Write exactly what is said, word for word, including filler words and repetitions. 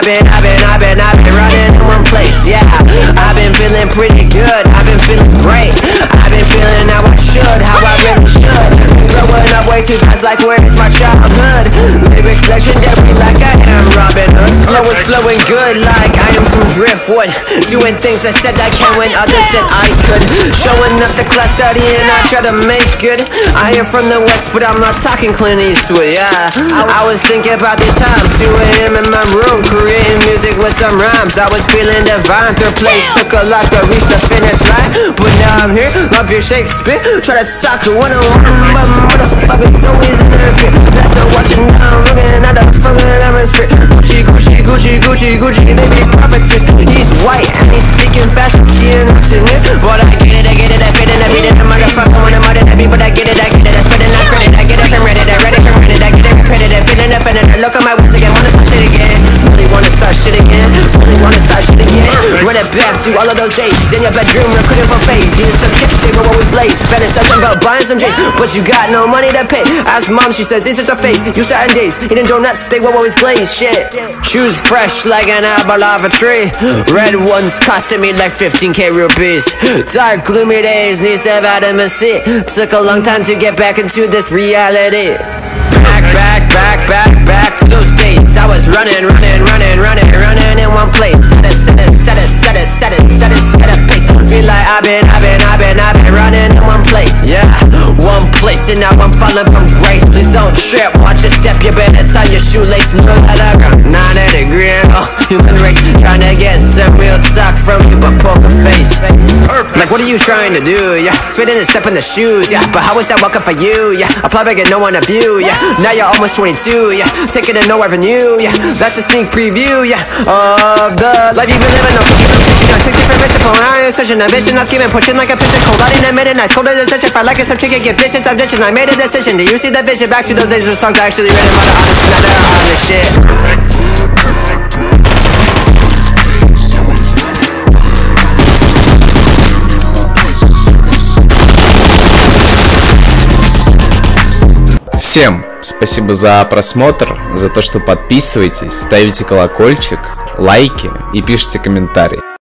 I've been, I've been, I've been, I've been running in one place, yeah. I've been feeling pretty good, I've been feeling great. I've been feeling how I should, how I really should. Growing up way too fast, like where is my childhood? Lyrics legendary like I am Robin Hood. Flow is flowing good like I am from Driftwood. Doing things I said I can when others said I could. Showing up the class studying, I try to make good. I am from the West, but I'm not talking Clint Eastwood, yeah. I was thinking about these times, two A M in my room, creating music with some rhymes. I was feeling divine, third place took a lot to reach the finish line. But now I'm here, love your Shakespeare, try to talk one on one, but motherfucker, so easy to fit. That's the watching now, looking at the fucking atmosphere. Gucci, Gucci, Gucci, Gucci, Gucci, they be prophetess. He's white and he's speaking fast, seeing watching it. But I get it, I get it, I fit it, I beat it, I motherfucker, when I'm out of that beat, but I get it, I get it, I spit it, I credit, I get it, I'm ready, I read it, I'm ready, I get it, I'm ready, I feel it, I'm ready, I look at my wings again, wanna start shit again. Really wanna start shit again, really wanna start shit again. Run it back to all of those days, in your bedroom, recruiting for phase. Using some chips, they were always laced. Better something about buying some drinks, but you got no money to pay. Ask mom, she says, this is her face. You certain days, eating donuts, they were always glazed, shit. Shoes fresh like an apple off a tree. Red ones costing me like fifteen K rupees. Dark gloomy days, need some vitamin C. Took a long time to get back into this reality. Back, back, back, back, back to those days. I was running, running, running, running, running in one place. Set it, set it, set it, set it, set it, set it, set it, pace. Feel like I've been, I've been, I've been, I've been running in one place, yeah. One place, and now I'm falling from grace. Please don't trip, watch your step, you better tie your shoelace. Look at the ground, ninety degree, oh, human race. Trying to get some real talk from you, but poker face. Like, what are you trying to do, yeah? Fit in and step in the shoes, yeah. But how is that welcome for you, yeah? Apply back and no one abuse, yeah. Now you're almost twenty-two, yeah. Taking a no avenue, yeah. That's a sneak preview, yeah. Of the life you've been living, no cooking, no teaching, no sixty permission. For I am searching a vision, not scheming, pushing like a pitcher. Cold out in the midnight, colder than such. If I like it, some chicken, get vicious, I'm ditching. I made a decision. Do you see that vision? Back to those days when songs I actually written about the honest, not the honest shit. Всем спасибо за просмотр, за то, что подписываетесь, ставите колокольчик, лайки и пишите комментарии.